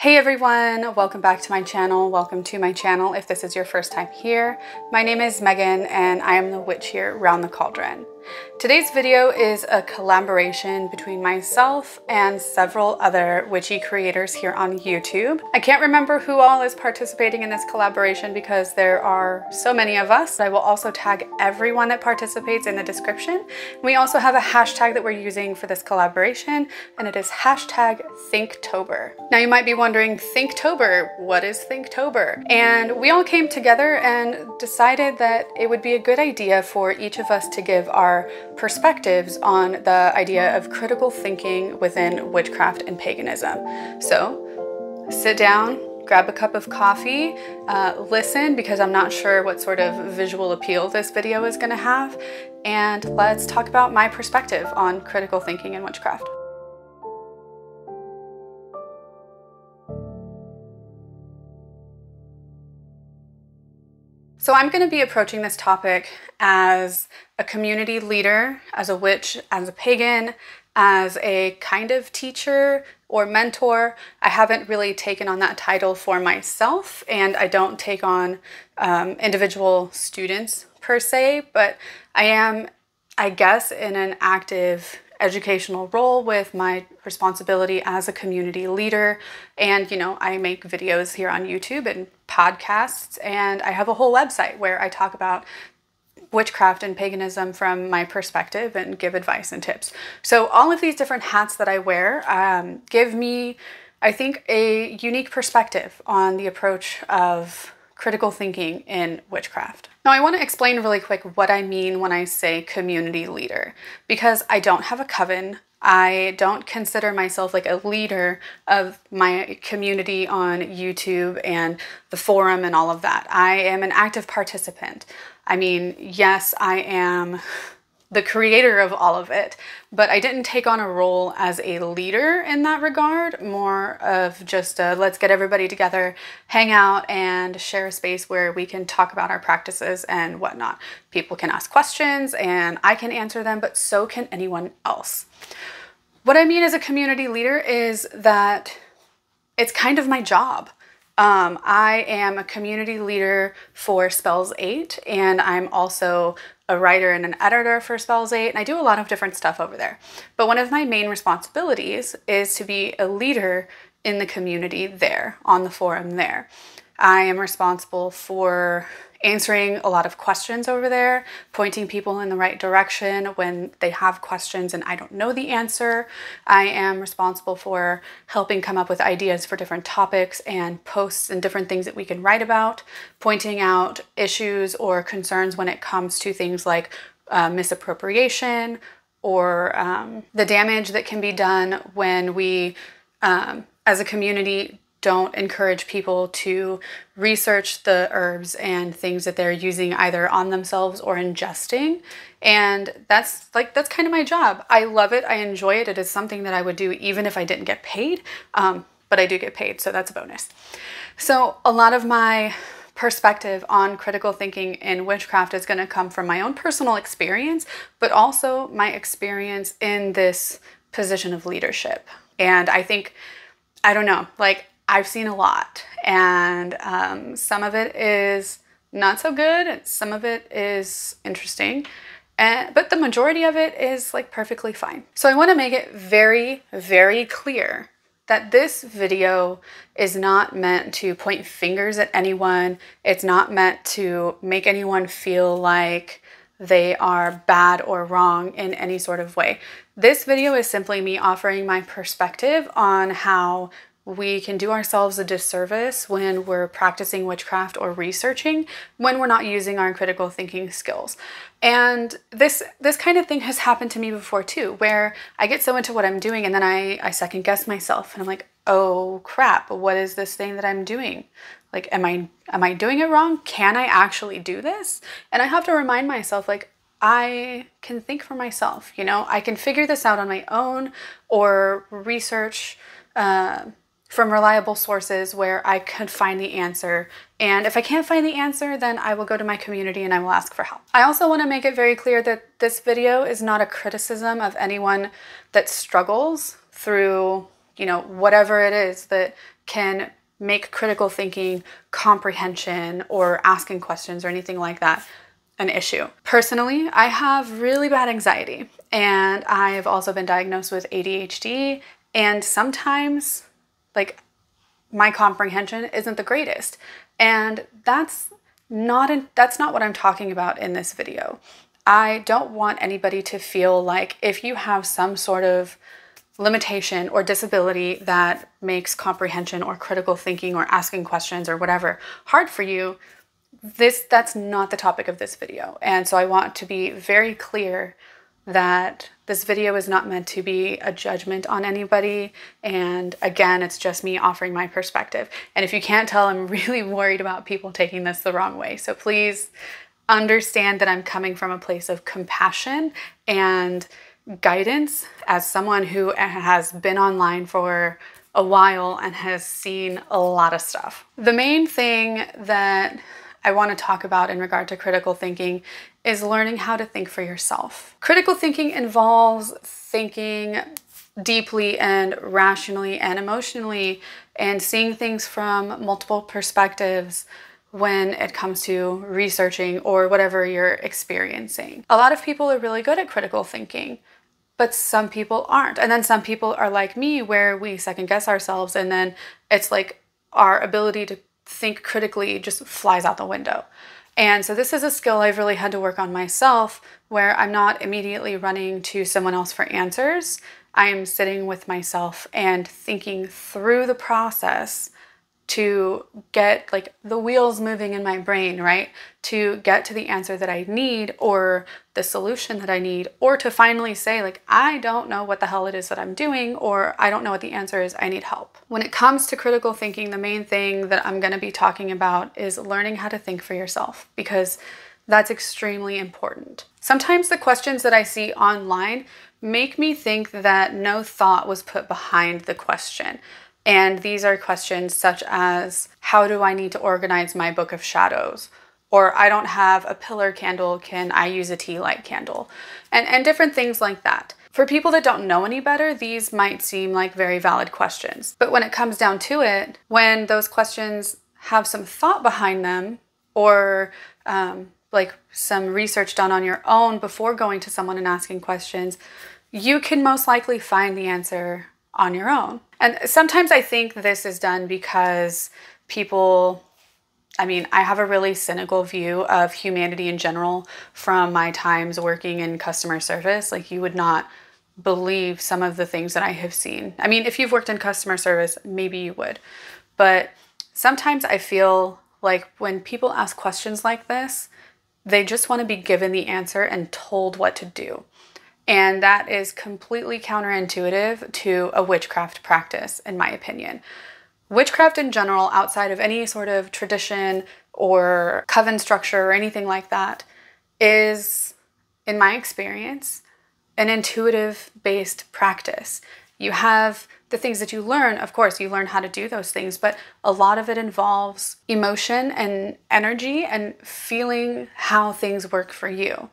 Hey everyone, welcome back to my channel. If this is your first time here, my name is Megan and I am the witch here round the cauldron. Today's video is a collaboration between myself and several other witchy creators here on YouTube. I can't remember who all is participating in this collaboration because there are so many of us. I will also tag everyone that participates in the description. We also have a hashtag that we're using for this collaboration, and it is hashtag Thinktober. Now you might be wondering, Thinktober, what is Thinktober? And we all came together and decided that it would be a good idea for each of us to give our perspectives on the idea of critical thinking within witchcraft and paganism. So sit down, grab a cup of coffee, listen, because I'm not sure what sort of visual appeal this video is going to have, and let's talk about my perspective on critical thinking and witchcraft. So I'm going to be approaching this topic as a community leader, as a witch, as a pagan, as a kind of teacher or mentor. I haven't really taken on that title for myself, and I don't take on individual students per se, but I am, I guess, in an active educational role with my responsibility as a community leader. And, you know, I make videos here on YouTube and podcasts, and I have a whole website where I talk about witchcraft and paganism from my perspective and give advice and tips. So all of these different hats that I wear give me, I think, a unique perspective on the approach of critical thinking in witchcraft. Now I want to explain really quick what I mean when I say community leader, because I don't have a coven. I don't consider myself like a leader of my community on YouTube and the forum and all of that. I am an active participant. I mean, yes, I am the creator of all of it, but I didn't take on a role as a leader in that regard, more of just a, let's get everybody together, hang out and share a space where we can talk about our practices and whatnot. People can ask questions and I can answer them, but so can anyone else. What I mean as a community leader is that it's kind of my job. I am a community leader for Spells 8, and I'm also a writer and an editor for Spells 8, and I do a lot of different stuff over there. But one of my main responsibilities is to be a leader in the community there, on the forum there. I am responsible for answering a lot of questions over there, pointing people in the right direction when they have questions and I don't know the answer. I am responsible for helping come up with ideas for different topics and posts and different things that we can write about, pointing out issues or concerns when it comes to things like misappropriation or the damage that can be done when we, as a community, don't encourage people to research the herbs and things that they're using either on themselves or ingesting. And that's kind of my job. I love it. I enjoy it. It is something that I would do even if I didn't get paid, but I do get paid, so that's a bonus. So a lot of my perspective on critical thinking in witchcraft is going to come from my own personal experience, but also my experience in this position of leadership. And I think, I don't know, like, I've seen a lot, and some of it is not so good, and some of it is interesting, but the majority of it is like perfectly fine. So I want to make it very, very clear that this video is not meant to point fingers at anyone. It's not meant to make anyone feel like they are bad or wrong in any sort of way. This video is simply me offering my perspective on how we can do ourselves a disservice when we're practicing witchcraft or researching when we're not using our critical thinking skills. And this kind of thing has happened to me before too, where I get so into what I'm doing and then I second guess myself and I'm like, oh crap, what is this thing that I'm doing? Like, am I doing it wrong? Can I actually do this? And I have to remind myself, like, I can think for myself, you know, I can figure this out on my own or research from reliable sources where I could find the answer. And if I can't find the answer, then I will go to my community and I will ask for help. I also want to make it very clear that this video is not a criticism of anyone that struggles through, you know, whatever it is that can make critical thinking, comprehension, or asking questions or anything like that an issue. Personally, I have really bad anxiety, and I've also been diagnosed with ADHD, and sometimes like my comprehension isn't the greatest. And that's not what I'm talking about in this video. I don't want anybody to feel like if you have some sort of limitation or disability that makes comprehension or critical thinking or asking questions or whatever hard for you, that's not the topic of this video. And so I want to be very clear that this video is not meant to be a judgment on anybody, and again, it's just me offering my perspective. And if you can't tell, I'm really worried about people taking this the wrong way, so please understand that I'm coming from a place of compassion and guidance as someone who has been online for a while and has seen a lot of stuff. The main thing that I want to talk about in regard to critical thinking is learning how to think for yourself. Critical thinking involves thinking deeply and rationally and emotionally and seeing things from multiple perspectives when it comes to researching or whatever you're experiencing. A lot of people are really good at critical thinking, but some people aren't. And then some people are like me, where we second guess ourselves, and then it's like our ability to think critically just flies out the window. And so this is a skill I've really had to work on myself, where I'm not immediately running to someone else for answers. I am sitting with myself and thinking through the process to get like the wheels moving in my brain, right? To get to the answer that I need, or the solution that I need, or to finally say like, I don't know what the hell it is that I'm doing, or I don't know what the answer is, I need help. When it comes to critical thinking, the main thing that I'm gonna be talking about is learning how to think for yourself, because that's extremely important. Sometimes the questions that I see online make me think that no thought was put behind the question. And these are questions such as, how do I need to organize my book of shadows? Or I don't have a pillar candle, can I use a tea light candle? And different things like that. For people that don't know any better, these might seem like very valid questions. But when it comes down to it, when those questions have some thought behind them, or like some research done on your own before going to someone and asking questions, you can most likely find the answer on your own. And sometimes I think this is done because people, I mean, I have a really cynical view of humanity in general from my times working in customer service. Like, you would not believe some of the things that I have seen. I mean, if you've worked in customer service, maybe you would. But sometimes I feel like when people ask questions like this, they just want to be given the answer and told what to do. And that is completely counterintuitive to a witchcraft practice, in my opinion. Witchcraft in general, outside of any sort of tradition or coven structure or anything like that, is, in my experience, an intuitive-based practice. You have the things that you learn, of course, you learn how to do those things, but a lot of it involves emotion and energy and feeling how things work for you.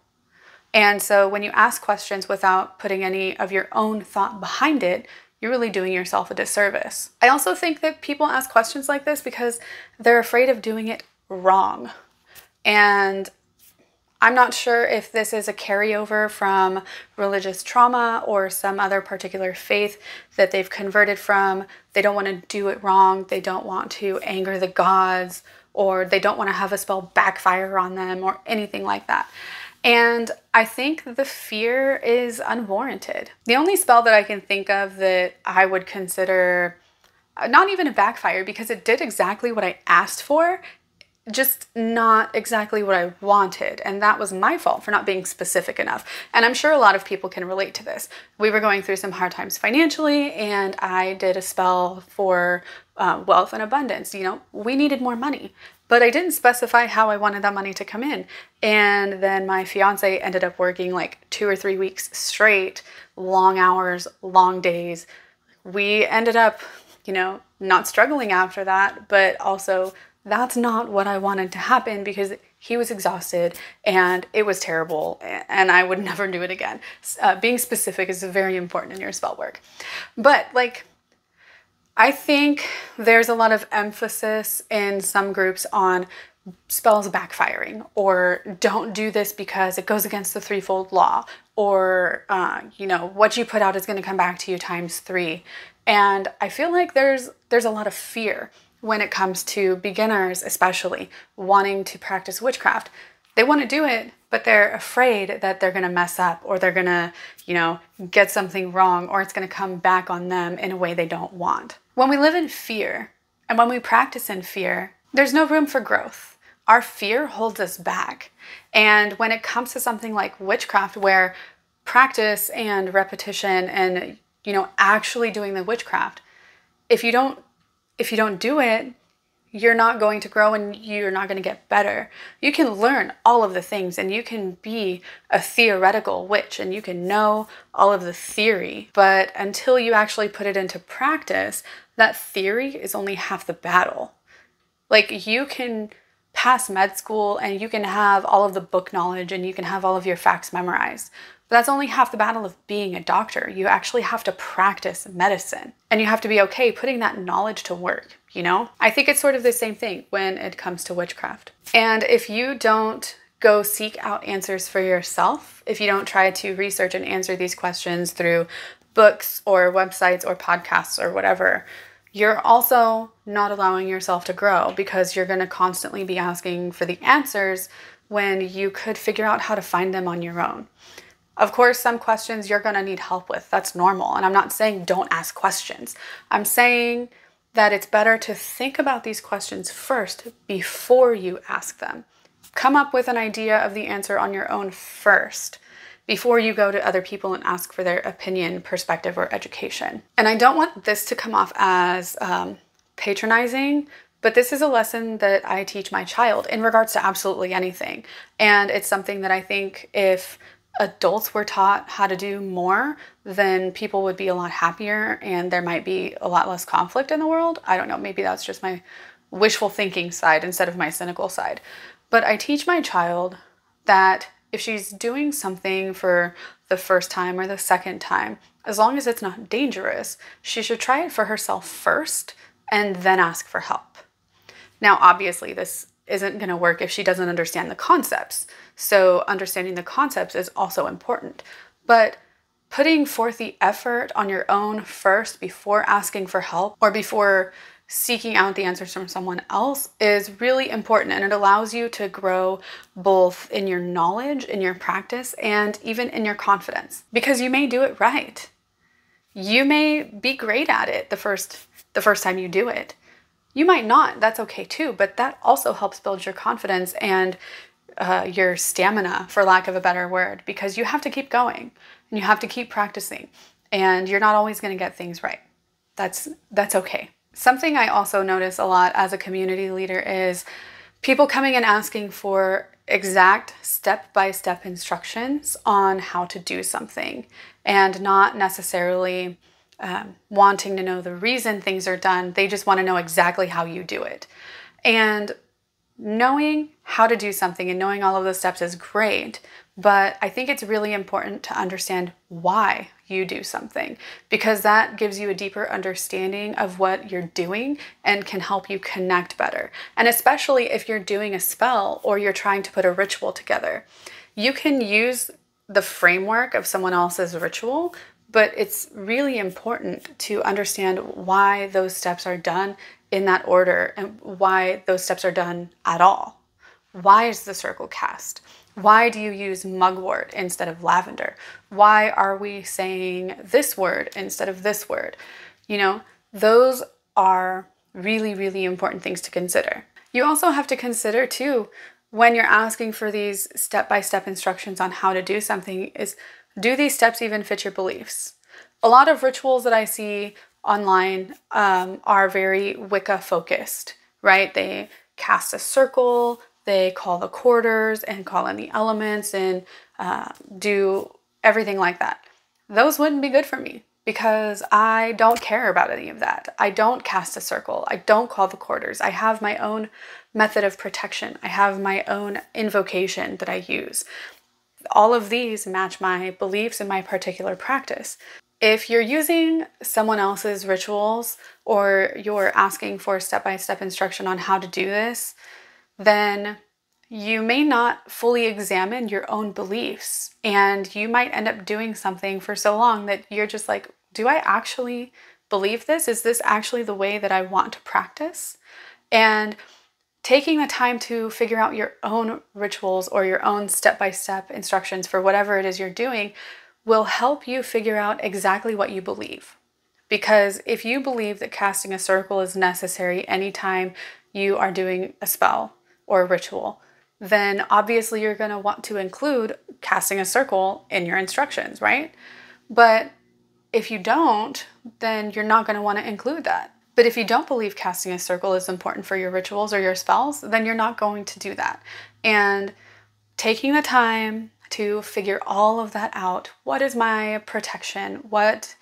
And so when you ask questions without putting any of your own thought behind it, you're really doing yourself a disservice. I also think that people ask questions like this because they're afraid of doing it wrong. And I'm not sure if this is a carryover from religious trauma or some other particular faith that they've converted from. They don't want to do it wrong. They don't want to anger the gods, or they don't want to have a spell backfire on them or anything like that. And I think the fear is unwarranted. The only spell that I can think of that I would consider not even a backfire, because it did exactly what I asked for, just not exactly what I wanted. And that was my fault for not being specific enough. And I'm sure a lot of people can relate to this. We were going through some hard times financially, and I did a spell for wealth and abundance. You know, we needed more money, but I didn't specify how I wanted that money to come in. And then my fiance ended up working like 2 or 3 weeks straight, long hours, long days. We ended up, you know, not struggling after that, but also that's not what I wanted to happen, because he was exhausted and it was terrible, and I would never do it again. Being specific is very important in your spell work. But like, I think there's a lot of emphasis in some groups on spells backfiring, or don't do this because it goes against the threefold law, or you know, what you put out is going to come back to you times three. And I feel like there's a lot of fear when it comes to beginners, especially wanting to practice witchcraft. They want to do it, but they're afraid that they're going to mess up, or they're going to, you know, get something wrong, or it's going to come back on them in a way they don't want. When we live in fear and when we practice in fear, there's no room for growth. Our fear holds us back. And when it comes to something like witchcraft, where practice and repetition and, you know, actually doing the witchcraft, if you don't do it, you're not going to grow and you're not going to get better. You can learn all of the things and you can be a theoretical witch and you can know all of the theory, but until you actually put it into practice, that theory is only half the battle. Like, you can pass med school and you can have all of the book knowledge and you can have all of your facts memorized, but that's only half the battle of being a doctor. You actually have to practice medicine, and you have to be okay putting that knowledge to work, you know? I think it's sort of the same thing when it comes to witchcraft. And if you don't go seek out answers for yourself, if you don't try to research and answer these questions through books or websites or podcasts or whatever, you're also not allowing yourself to grow, because you're going to constantly be asking for the answers when you could figure out how to find them on your own. Of course, some questions you're going to need help with. That's normal. And I'm not saying don't ask questions. I'm saying that it's better to think about these questions first before you ask them. Come up with an idea of the answer on your own first, before you go to other people and ask for their opinion, perspective, or education. And I don't want this to come off as patronizing, but this is a lesson that I teach my child in regards to absolutely anything. And it's something that I think if adults were taught how to do more, then people would be a lot happier and there might be a lot less conflict in the world. I don't know, maybe that's just my wishful thinking side instead of my cynical side. But I teach my child that if she's doing something for the first time or the second time, as long as it's not dangerous, she should try it for herself first and then ask for help. Now, obviously, this isn't going to work if she doesn't understand the concepts. So understanding the concepts is also important. But putting forth the effort on your own first before asking for help or before seeking out the answers from someone else is really important, and it allows you to grow both in your knowledge, in your practice, and even in your confidence, because you may do it right. You may be great at it the first time you do it. You might not, that's okay too, but that also helps build your confidence and your stamina, for lack of a better word, because you have to keep going and you have to keep practicing, and you're not always going to get things right. That's okay. Something I also notice a lot as a community leader is people coming and asking for exact step-by-step instructions on how to do something, and not necessarily wanting to know the reason things are done. They just want to know exactly how you do it. And knowing how to do something and knowing all of those steps is great, but I think it's really important to understand why you do something, because that gives you a deeper understanding of what you're doing and can help you connect better. And especially if you're doing a spell or you're trying to put a ritual together, you can use the framework of someone else's ritual, but it's really important to understand why those steps are done in that order and why those steps are done at all. Why is the circle cast? Why do you use mugwort instead of lavender? Why are we saying this word instead of this word? You know, those are really, really important things to consider. You also have to consider too, when you're asking for these step-by-step instructions on how to do something, is, do these steps even fit your beliefs? A lot of rituals that I see online are very Wicca focused, right? They cast a circle, they call the quarters and call in the elements and do everything like that. Those wouldn't be good for me, because I don't care about any of that. I don't cast a circle. I don't call the quarters. I have my own method of protection. I have my own invocation that I use. All of these match my beliefs in my particular practice. If you're using someone else's rituals or you're asking for step-by-step instruction on how to do this, then you may not fully examine your own beliefs, and you might end up doing something for so long that you're just like, do I actually believe this? Is this actually the way that I want to practice? And taking the time to figure out your own rituals or your own step-by-step instructions for whatever it is you're doing will help you figure out exactly what you believe. Because if you believe that casting a circle is necessary anytime you are doing a spell or a ritual, then obviously you're going to want to include casting a circle in your instructions, right? But if you don't, then you're not going to want to include that. But if you don't believe casting a circle is important for your rituals or your spells, then you're not going to do that. And taking the time to figure all of that out, what is my protection? What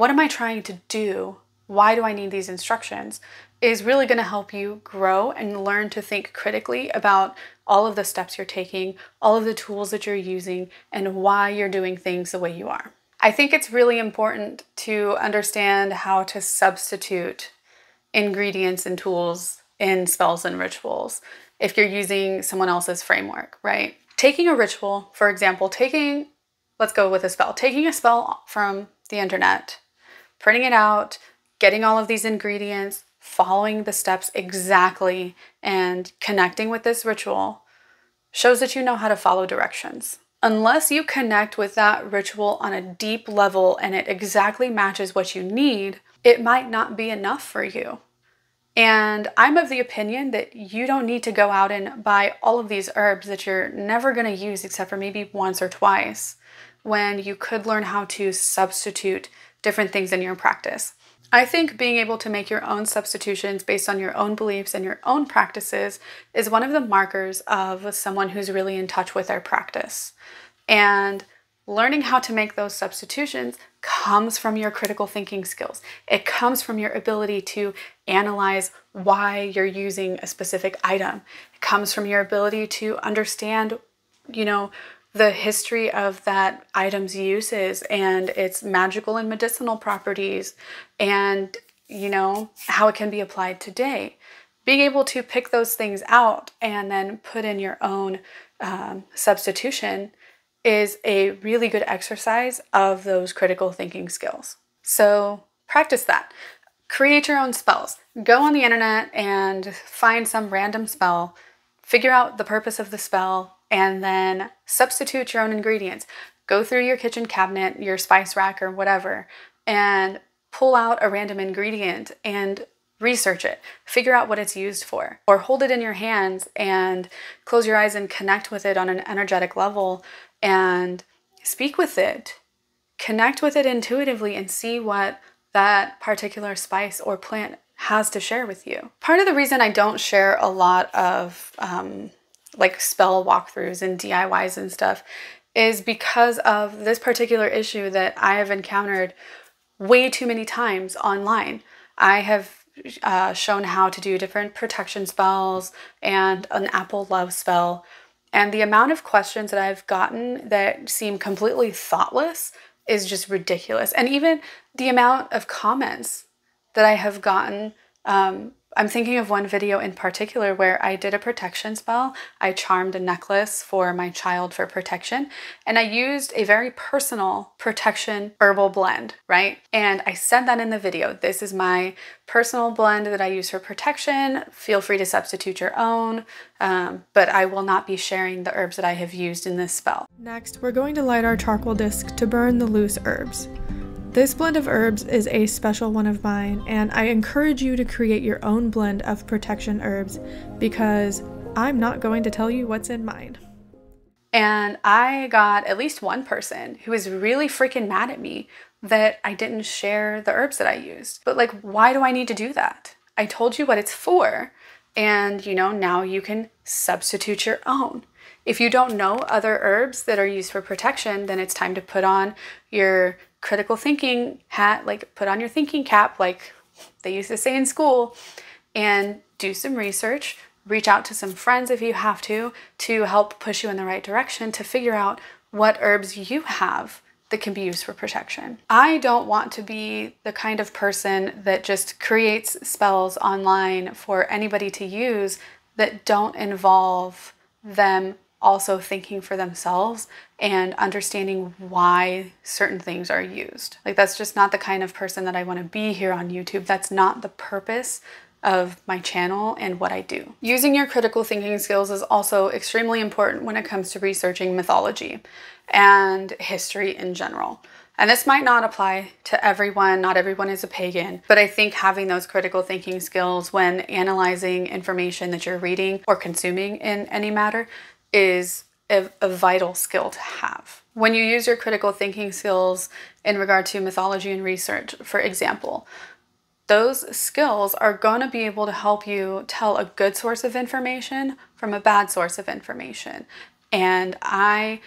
am I trying to do? Why do I need these instructions? Is really going to help you grow and learn to think critically about all of the steps you're taking, all of the tools that you're using, and why you're doing things the way you are. I think it's really important to understand how to substitute ingredients and tools in spells and rituals if you're using someone else's framework, right? Taking a ritual, for example, let's go with a spell, taking a spell from the internet, printing it out, getting all of these ingredients, following the steps exactly and connecting with this ritual shows that you know how to follow directions. Unless you connect with that ritual on a deep level and it exactly matches what you need, it might not be enough for you. And I'm of the opinion that you don't need to go out and buy all of these herbs that you're never going to use except for maybe once or twice, when you could learn how to substitute different things in your practice. I think being able to make your own substitutions based on your own beliefs and your own practices is one of the markers of someone who's really in touch with their practice. And learning how to make those substitutions comes from your critical thinking skills. It comes from your ability to analyze why you're using a specific item. It comes from your ability to understand, the history of that item's uses and its magical and medicinal properties and, how it can be applied today. Being able to pick those things out and then put in your own substitution is a really good exercise of those critical thinking skills. So practice that. Create your own spells. Go on the internet and find some random spell, figure out the purpose of the spell, and then substitute your own ingredients. Go through your kitchen cabinet, your spice rack or whatever, and pull out a random ingredient and research it. Figure out what it's used for, or hold it in your hands and close your eyes and connect with it on an energetic level and speak with it. Connect with it intuitively and see what that particular spice or plant has to share with you. Part of the reason I don't share a lot of like spell walkthroughs and DIYs and stuff is because of this particular issue that I have encountered way too many times online. I have shown how to do different protection spells and an apple love spell, and the amount of questions that I've gotten that seem completely thoughtless is just ridiculous. And even the amount of comments that I have gotten, I'm thinking of one video in particular where I did a protection spell. I charmed a necklace for my child for protection, and I used a very personal protection herbal blend, right? And I said that in the video, this is my personal blend that I use for protection. Feel free to substitute your own, but I will not be sharing the herbs that I have used in this spell. Next, we're going to light our charcoal disc to burn the loose herbs. This blend of herbs is a special one of mine, and I encourage you to create your own blend of protection herbs because I'm not going to tell you what's in mine. And I got at least one person who was really freaking mad at me that I didn't share the herbs that I used. But like, why do I need to do that? I told you what it's for, and now you can substitute your own. If you don't know other herbs that are used for protection, then it's time to put on your critical thinking hat, like put on your thinking cap, like they used to say in school, and do some research, reach out to some friends if you have to help push you in the right direction to figure out what herbs you have that can be used for protection. I don't want to be the kind of person that just creates spells online for anybody to use that don't involve them also thinking for themselves and understanding why certain things are used. Like, that's just not the kind of person that I want to be here on YouTube. That's not the purpose of my channel and what I do. Using your critical thinking skills is also extremely important when it comes to researching mythology and history in general. And this might not apply to everyone, not everyone is a pagan, but I think having those critical thinking skills when analyzing information that you're reading or consuming in any matter is a vital skill to have. When you use your critical thinking skills in regard to mythology and research, for example, those skills are going to be able to help you tell a good source of information from a bad source of information. And I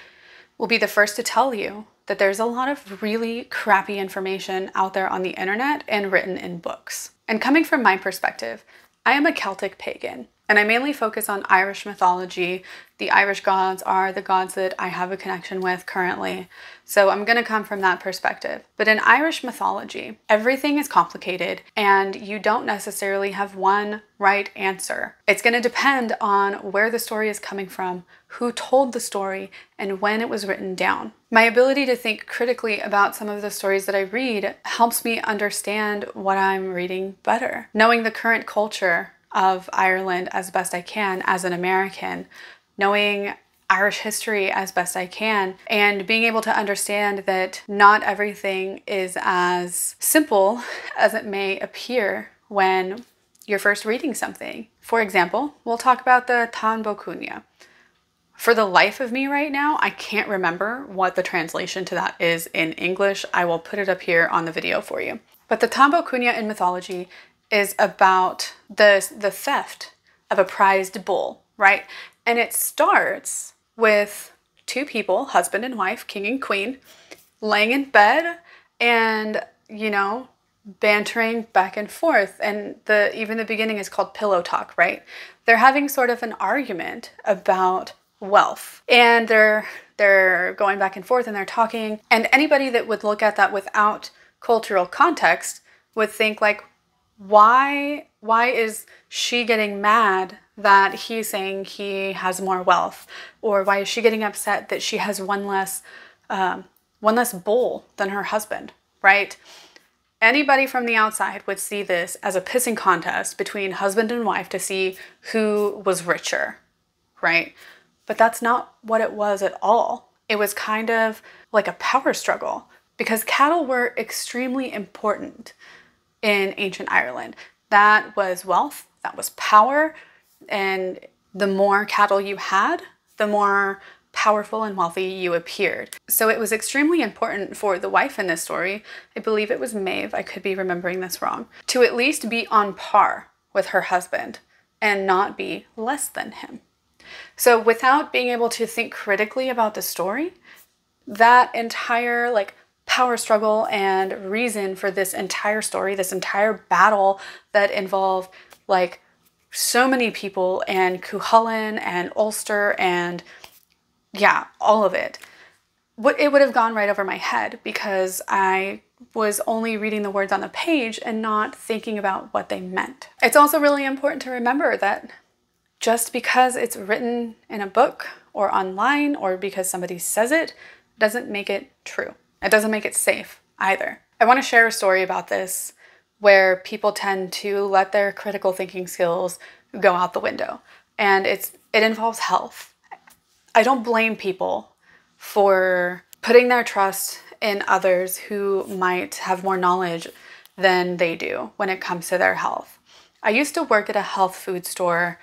will be the first to tell you that there's a lot of really crappy information out there on the internet and written in books. And coming from my perspective, I am a Celtic pagan, and I mainly focus on Irish mythology. The Irish gods are the gods that I have a connection with currently, so I'm going to come from that perspective. But in Irish mythology, everything is complicated, and you don't necessarily have one right answer. It's going to depend on where the story is coming from, who told the story, and when it was written down. My ability to think critically about some of the stories that I read helps me understand what I'm reading better. Knowing the current culture of Ireland as best I can as an American, knowing Irish history as best I can, and being able to understand that not everything is as simple as it may appear when you're first reading something. For example, we'll talk about the Táin Bó Cúailnge. For the life of me right now, I can't remember what the translation to that is in English. I will put it up here on the video for you. But the Táin Bó Cúailnge in mythology is about the theft of a prized bull, right? And it starts with two people, husband and wife, king and queen, laying in bed and, you know, bantering back and forth. And even the beginning is called pillow talk, right? They're having sort of an argument about wealth, and they're going back and forth and they're talking. And anybody that would look at that without cultural context would think, like, why is she getting mad that he's saying he has more wealth? Or why is she getting upset that she has one less bull than her husband, right? Anybody from the outside would see this as a pissing contest between husband and wife to see who was richer, right? But that's not what it was at all. It was kind of like a power struggle, because cattle were extremely important in ancient Ireland. That was wealth, that was power, and the more cattle you had, the more powerful and wealthy you appeared. So it was extremely important for the wife in this story, I believe it was Maeve, I could be remembering this wrong, to at least be on par with her husband and not be less than him. So without being able to think critically about the story, that entire, like, power struggle and reason for this entire story, this entire battle that involved, like, so many people and Cúchulainn and Ulster and, yeah, all of it. It would have gone right over my head because I was only reading the words on the page and not thinking about what they meant. It's also really important to remember that just because it's written in a book or online or because somebody says it doesn't make it true. It doesn't make it safe either. I want to share a story about this where people tend to let their critical thinking skills go out the window, and it involves health. I don't blame people for putting their trust in others who might have more knowledge than they do when it comes to their health. I used to work at a health food store,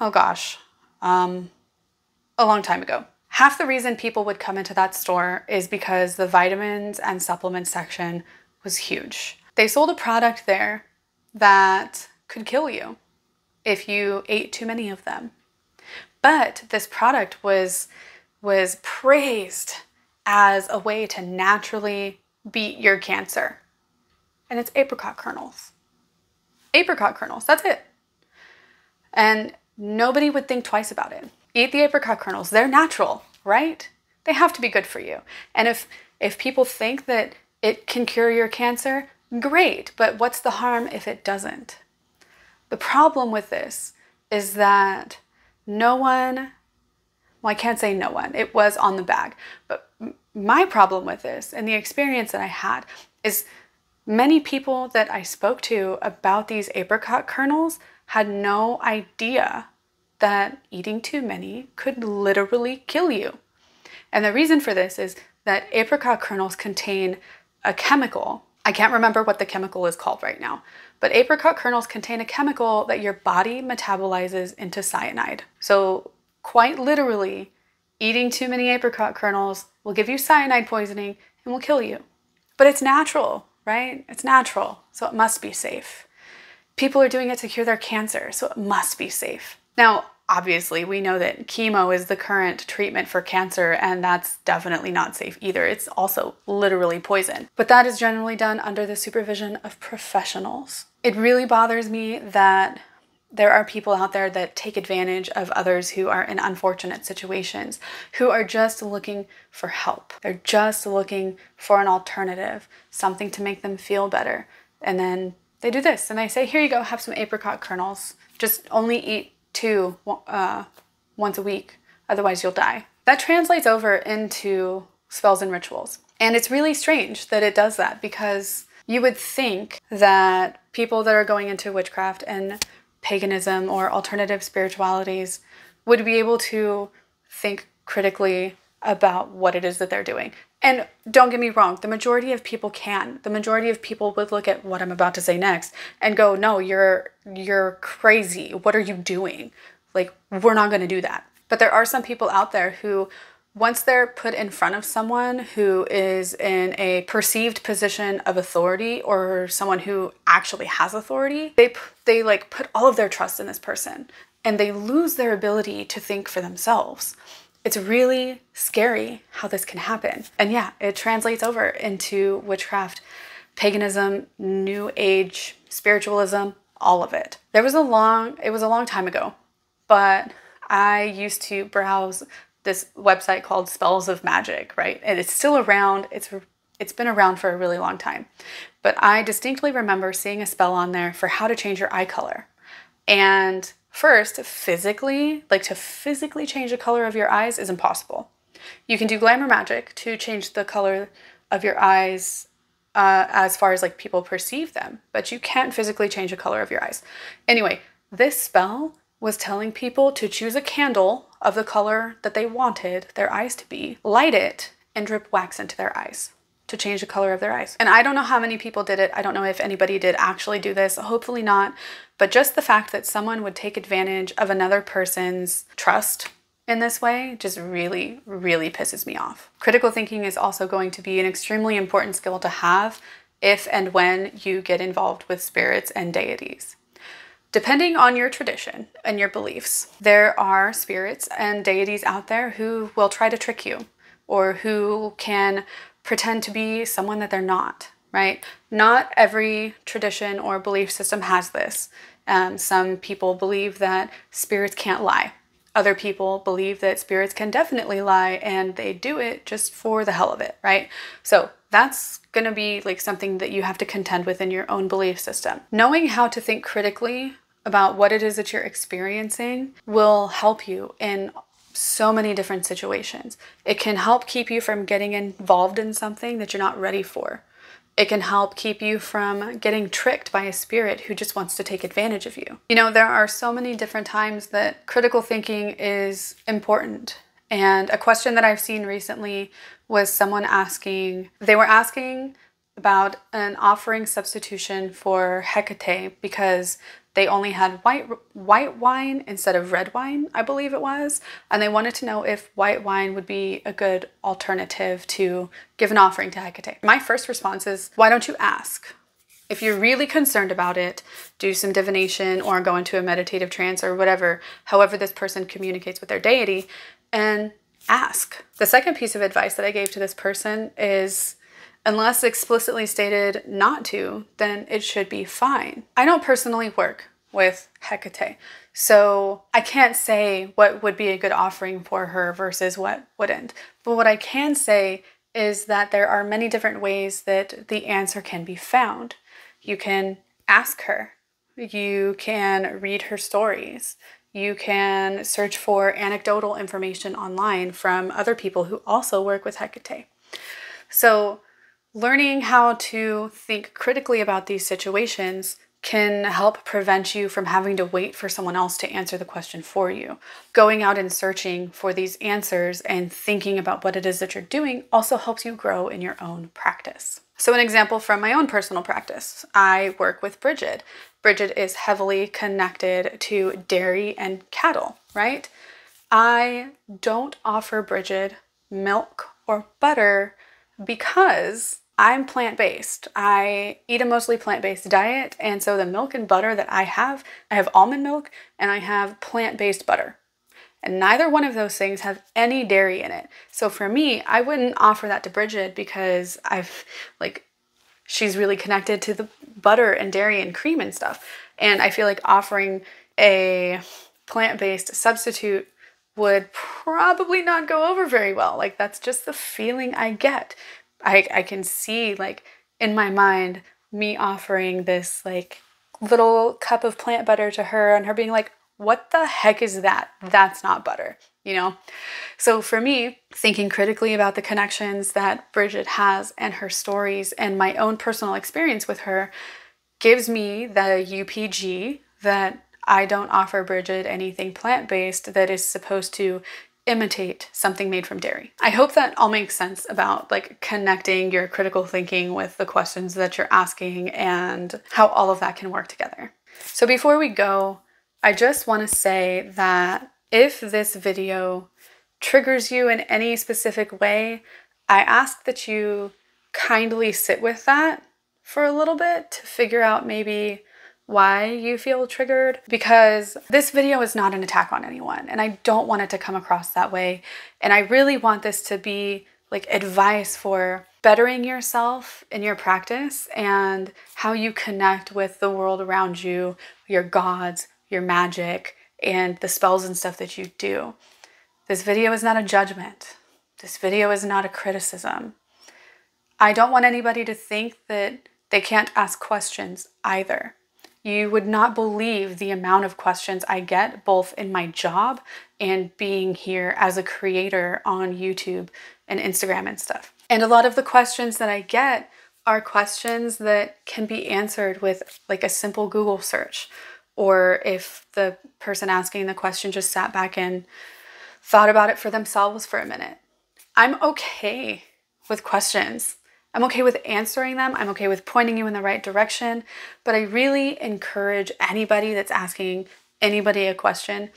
oh gosh, a long time ago. Half the reason people would come into that store is because the vitamins and supplements section was huge. They sold a product there that could kill you if you ate too many of them. But this product was praised as a way to naturally beat your cancer. And it's apricot kernels. Apricot kernels, that's it. And nobody would think twice about it. Eat the apricot kernels, they're natural, right? They have to be good for you. And if people think that it can cure your cancer, great, but what's the harm if it doesn't? The problem with this is that no one, well, I can't say no one, it was on the bag, but my problem with this and the experience that I had is many people that I spoke to about these apricot kernels had no idea that eating too many could literally kill you. And the reason for this is that apricot kernels contain a chemical. I can't remember what the chemical is called right now, but apricot kernels contain a chemical that your body metabolizes into cyanide. So quite literally, eating too many apricot kernels will give you cyanide poisoning and will kill you. But it's natural, right? It's natural, so it must be safe. People are doing it to cure their cancer, so it must be safe. Now, obviously, we know that chemo is the current treatment for cancer, and that's definitely not safe either. It's also literally poison. But that is generally done under the supervision of professionals. It really bothers me that there are people out there that take advantage of others who are in unfortunate situations, who are just looking for help. They're just looking for an alternative, something to make them feel better. And then they do this, and they say, here you go, have some apricot kernels. Just only eat two once a week, otherwise you'll die. That translates over into spells and rituals. And it's really strange that it does that, because you would think that people that are going into witchcraft and paganism or alternative spiritualities would be able to think critically about what it is that they're doing. And don't get me wrong, the majority of people can. The majority of people would look at what I'm about to say next and go, no, you're crazy. What are you doing? Like, we're not gonna do that. But there are some people out there who, once they're put in front of someone who is in a perceived position of authority or someone who actually has authority, they like put all of their trust in this person and they lose their ability to think for themselves. It's really scary how this can happen. And yeah, it translates over into witchcraft, paganism, New Age, spiritualism, all of it. It was a long time ago, but I used to browse this website called Spells of Magic, right? And it's still around. It's been around for a really long time. But I distinctly remember seeing a spell on there for how to change your eye color. And first, to physically change the color of your eyes is impossible. You can do glamour magic to change the color of your eyes as far as like people perceive them, but you can't physically change the color of your eyes. Anyway, this spell was telling people to choose a candle of the color that they wanted their eyes to be, light it, and drip wax into their eyes to change the color of their eyes. And I don't know how many people did it. I don't know if anybody did actually do this, hopefully not. But just the fact that someone would take advantage of another person's trust in this way just really, really pisses me off. Critical thinking is also going to be an extremely important skill to have if and when you get involved with spirits and deities. Depending on your tradition and your beliefs, there are spirits and deities out there who will try to trick you or who can pretend to be someone that they're not, right? Not every tradition or belief system has this. Some people believe that spirits can't lie. Other people believe that spirits can definitely lie and they do it just for the hell of it, right? So that's gonna be like something that you have to contend with in your own belief system. Knowing how to think critically about what it is that you're experiencing will help you in so many different situations. It can help keep you from getting involved in something that you're not ready for. It can help keep you from getting tricked by a spirit who just wants to take advantage of you. You know, there are so many different times that critical thinking is important. And a question that I've seen recently was someone asking, they were asking about an offering substitution for Hecate because they only had white wine instead of red wine, I believe it was, and they wanted to know if white wine would be a good alternative to give an offering to Hecate. My first response is, why don't you ask? If you're really concerned about it, do some divination or go into a meditative trance or whatever, however this person communicates with their deity, and ask. The second piece of advice that I gave to this person is, unless explicitly stated not to, then it should be fine. I don't personally work with Hecate. So I can't say what would be a good offering for her versus what wouldn't. But what I can say is that there are many different ways that the answer can be found. You can ask her. You can read her stories. You can search for anecdotal information online from other people who also work with Hecate. So learning how to think critically about these situations can help prevent you from having to wait for someone else to answer the question for you. Going out and searching for these answers and thinking about what it is that you're doing also helps you grow in your own practice. So an example from my own personal practice, I work with Bridget. Bridget is heavily connected to dairy and cattle, right? I don't offer Bridget milk or butter because I'm plant-based. I eat a mostly plant-based diet, and so the milk and butter that I have almond milk and I have plant-based butter. And neither one of those things have any dairy in it. So for me, I wouldn't offer that to Bridget because she's really connected to the butter and dairy and cream and stuff. And I feel like offering a plant-based substitute would probably not go over very well. Like, that's just the feeling I get. I can see, like, in my mind, me offering this like little cup of plant butter to her and her being like, what the heck is that? That's not butter, you know? So for me, thinking critically about the connections that Bridget has and her stories and my own personal experience with her gives me the UPG that I don't offer Bridget anything plant-based that is supposed to imitate something made from dairy. I hope that all makes sense about like connecting your critical thinking with the questions that you're asking and how all of that can work together. So before we go, I just want to say that if this video triggers you in any specific way, I ask that you kindly sit with that for a little bit to figure out maybe why you feel triggered, because this video is not an attack on anyone and I don't want it to come across that way. And I really want this to be like advice for bettering yourself in your practice and how you connect with the world around you, your gods, your magic, and the spells and stuff that you do. This video is not a judgment. This video is not a criticism. I don't want anybody to think that they can't ask questions either. You would not believe the amount of questions I get, both in my job and being here as a creator on YouTube and Instagram and stuff. And a lot of the questions that I get are questions that can be answered with like a simple Google search, or if the person asking the question just sat back and thought about it for themselves for a minute. I'm okay with questions. I'm okay with answering them. I'm okay with pointing you in the right direction, but I really encourage anybody that's asking anybody a question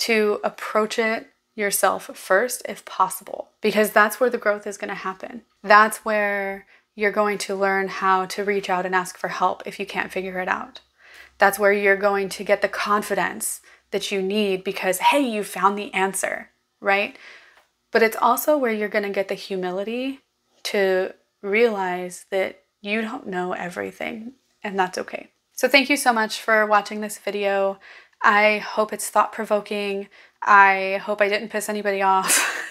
to approach it yourself first if possible, because that's where the growth is going to happen. That's where you're going to learn how to reach out and ask for help if you can't figure it out. That's where you're going to get the confidence that you need because, hey, you found the answer, right? But it's also where you're going to get the humility to realize that you don't know everything, and that's okay. So thank you so much for watching this video. I hope it's thought-provoking. I hope I didn't piss anybody off.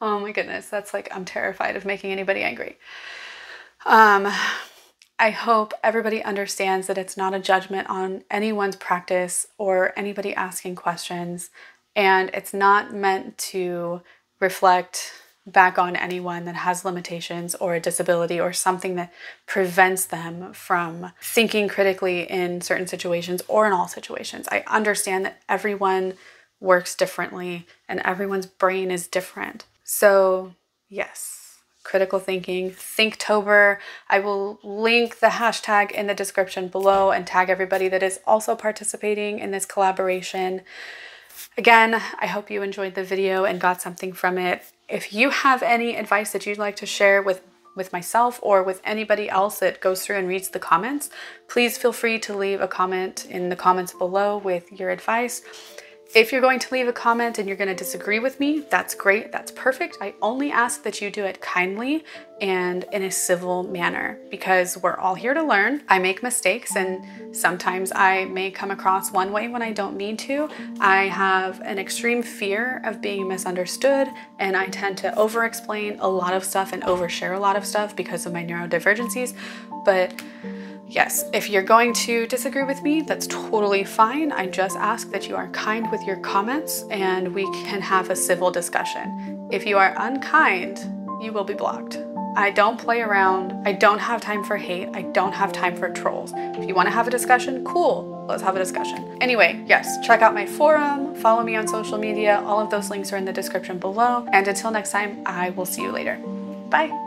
Oh my goodness, that's like, I'm terrified of making anybody angry. I hope everybody understands that it's not a judgment on anyone's practice or anybody asking questions, and it's not meant to reflect back on anyone that has limitations or a disability or something that prevents them from thinking critically in certain situations or in all situations. I understand that everyone works differently and everyone's brain is different. So yes. Critical thinking, Thinktober. I will link the hashtag in the description below and tag everybody that is also participating in this collaboration. Again, I hope you enjoyed the video and got something from it. If you have any advice that you'd like to share with myself or with anybody else that goes through and reads the comments, please feel free to leave a comment in the comments below with your advice. If you're going to leave a comment and you're going to disagree with me, that's great, that's perfect. I only ask that you do it kindly and in a civil manner, because we're all here to learn. I make mistakes, and sometimes I may come across one way when I don't mean to. I have an extreme fear of being misunderstood, and I tend to over-explain a lot of stuff and overshare a lot of stuff because of my neurodivergencies. But yes, if you're going to disagree with me, that's totally fine. I just ask that you are kind with your comments and we can have a civil discussion. If you are unkind, you will be blocked. I don't play around. I don't have time for hate. I don't have time for trolls. If you want to have a discussion, cool, let's have a discussion. Anyway, yes, check out my forum, follow me on social media. All of those links are in the description below. And until next time, I will see you later. Bye.